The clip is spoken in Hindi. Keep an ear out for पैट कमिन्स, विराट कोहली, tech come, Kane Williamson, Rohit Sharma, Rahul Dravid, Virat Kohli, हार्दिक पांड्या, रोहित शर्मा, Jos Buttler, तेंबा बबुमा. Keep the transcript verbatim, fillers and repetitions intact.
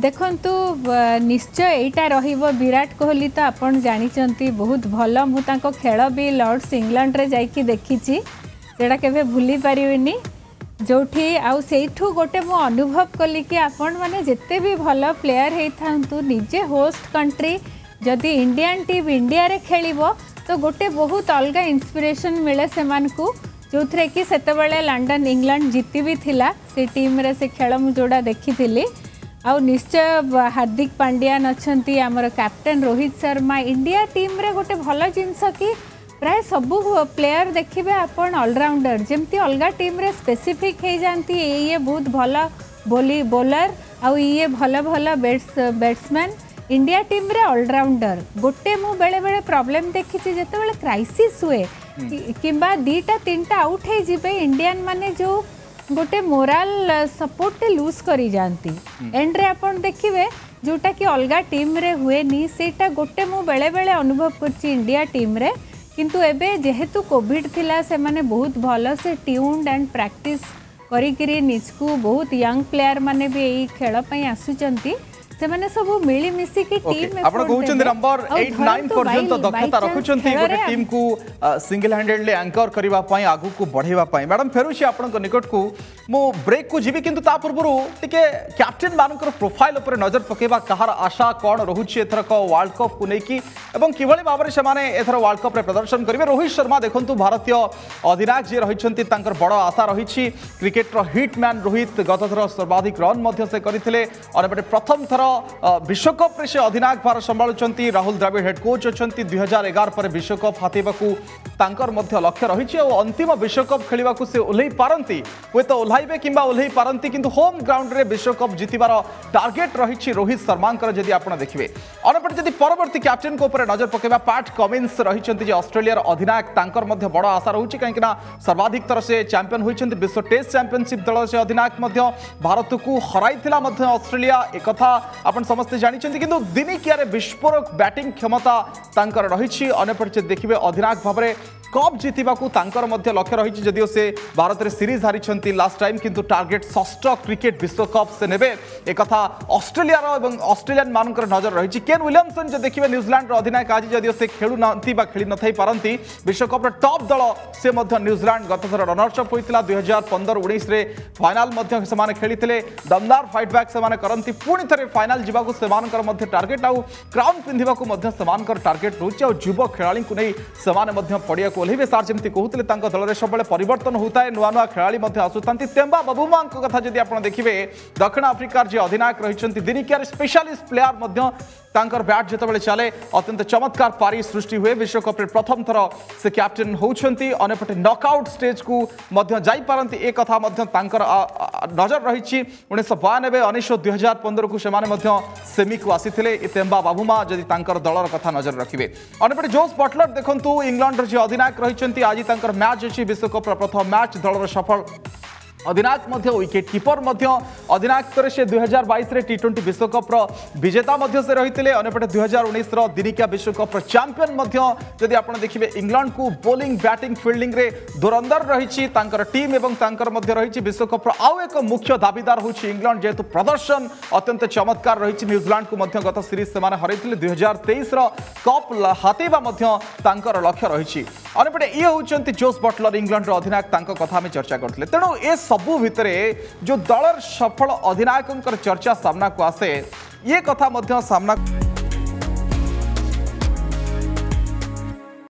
देखंतु निश्चय एटा रहिबो। विराट कोहली तो आपण जानिचंती बहुत भल, मु तांको खेल भी लॉर्ड्स इंग्लैंड रे जाई कि देखिची, सेटा केबे भूली पारिबिनी। जोठी आउ सेठू गोटे मु अनुभव कली कि आपण माने जेते भी भल प्लेयर हे थांतु निजे होस्ट कंट्री जदि इंडियन टीम इंडिया रे खेलिबो तो गोटे बहुत अलग इंस्पिरेशन मिले से मानकू, जो थे कि सेत लंडन इंग्लैंड जीति भी थिला से टीम रे से खेल मु जोड़ा देखी थिली। आउ निश्चय हार्दिक पांड्या नछंती हमर captain रोहित शर्मा, India team रे गोटे भल जिनस कि प्राय सबू प्लेयर देखिबे अपन ऑलराउंडर जेमती अलग टीम रे स्पेसिफिक हो जाती, ये बहुत भल बोली बोलर आउ ये भल भल बैट्स बैट्समैन, इंडिया टीम रे ऑलराउंडर। गोटे मु बेले बेले प्रॉब्लम देखी जिते बड़े क्राइसिस हुए किंबा दीटा तीन टा आउट है जिबे इंडियन माने जो गोटे मोराल सपोर्ट लूज करी जानती, एंड रे अपन देखिबे जोटा कि अलग टीम रे हुए नी, सेटा गोटे मु बेले बेले अनुभव करची इंडिया टीम रे। किंतु एबे जेहेतु कोविड थिला से माने बहुत भल से ट्यून्ड एंड प्रैक्टिस करिकरी निजकू बहुत यंग प्लेयर माने भी एई खेल पई आसुचंती, से माने सब मिली मिसी की टीम आपण कहउछन नंबर आठ नौ पर्यंत दक्षता रखुछंती गोटे टीम को सिंगल हैंडेडली एंकर करबा पई आगु को बढ़ेबा पई। मैडम फेरुसी आपण को निकट को मो ब्रेक को जीबी, किंतु ता पूर्व टिके कैप्टन मानकर प्रोफाइल ऊपर नजर पकेबा, कहार आशा कोन रहुछे एथर को वर्ल्ड कप को नेकी एवं किवळे बाबरे से माने एथर वर्ल्ड कप रे प्रदर्शन करबे। रोहित शर्मा देखंतु भारतीय अधिनायक जे रहिछंती तांकर बड़ आशा रहिछि, क्रिकेट रो हिटमैन रोहित गतथर सर्वाधिक रन मध्ये से करथिले और बटे प्रथम थर विश्वकप रे से अधिनायक भार संभालुचंती। राहुल द्रविड़ हेड कोच अछंती, दो हज़ार ग्यारह पर विश्वकप हातेबाकू तांकर मध्य लक्ष्य रहिछि और अंतिम विश्वकप खेलिबाकू से उल्लै पारंती, होय तो उल्लाइबे किंबा उल्लै पारंती, किंतु होम ग्राउंड रे विश्वकप जितिबार टार्गेट रहिछि रोहित शर्मांकर। जदि आपण देखिबे अनपट जदि परवर्ती कैप्टन को ऊपर नजर पकेबा, पैट कमिन्स रहिछंती जे ऑस्ट्रेलियार अधिनायक, तांकर मध्य बड़ आशा रहुछि काहे किना सर्वाधिक तरह से चैंपियन होइछंती, विश्व टेस्ट चैंपियनशिप दल से अधिनायक मध्य भारत को हराइथिला मध्य ऑस्ट्रेलिया, एकथा अपन समस्ते जानिचंती। किंतु दिनिकियारे विस्फोरक बैटिंग क्षमता तांकर रहिछि, अनपरिचित देखिबे अधिनायक भाबरे कप जितिबाकू तांकर मध्य लक्ष्य रहिछि, जदियो से भारत रे सीरीज हारिछंती लास्ट टाइम, किंतु टार्गेट षष्ठ क्रिकेट विश्वकप से नेबे, एकथा ऑस्ट्रेलिया रो एवं ऑस्ट्रेलियन मानकर नजर रहिछि। केन विलियमसन जे देखिबे न्यूजीलैंड रो अधिनायक आज जदियो से खेलु नथि बा खेलि नथाई पारंती, विश्वकप रो टॉप दल से मध्य न्यूजीलैंड गतथर रनर्स अप होइतिला, दो हज़ार पंद्रह उन्नीस रे फाइनल मध्य से माने खेलिथिले, दमदार फाइट बैक से माने करंती, पुणी थरे फाइनल जिबाकू से मानकर मध्य टार्गेट आउ क्राउन पिंधिबाकू मध्य से मानकर टार्गेट रोछि और युवा खेलाड़ी को नै से माने मध्य पडिया कोहली सार जमी कहते दल में सब परिवर्तन होता है, नुआ नुआ खेलाड़ी आसुता। तेंबा बबुमा कथा जी आप देखिए दक्षिण आफ्रिकार जी अधिनायक रही दिनिकियार स्पेशलिस्ट प्लेयर, बैट जिते चले अत्यंत चमत्कार पारी सृष्टि हुए, विश्वकप में प्रथम थर से कैप्टेन होती, अनेपटे नकआउट स्टेज को जापारती, एक कथा नजर रही उन्नीस बयानबे उन्नीस दुई हजार पंद्रह को सेमी को आसी थे, तेंबा बबुमा जदि दलर कथा नजर रखिए। अनेपटे जोस बटलर देखूँ इंग्लैंड जी अधिनायक रही, आज तंकर मैच अच्छी विश्वकप प्रथम मैच दलर सफल अधिनायक विकेट कीपर अधिनायक से दो हज़ार बाईस रे टी ट्वेंटी विश्वकप विजेता से रही, अनेपटे दो हज़ार उन्नीस दिनिकिया विश्वकप चैंपियन। जदि आप देखिए इंग्लैंड को बोलिंग बैटिंग फील्डिंग रे धुरंधर रही टीम एवं रही विश्वकप आउ एक मुख्य दाबीदार होछि इंग्लैंड, जेहेतु प्रदर्शन अत्यंत चमत्कार रही, न्यूजीलैंड को गत सीरीज से हराइथिले, दो हज़ार तेईस कप हातेबा लक्ष्य रही। अनेपटे ये होउछंती जोस बटलर इंग्लैंड अधिनायक, कथा आम चर्चा करथिले, तेणु ए सबु भितर जो दलर सफल अधिनायकों चर्चा सामना को आसे ये कथा मध्य सामना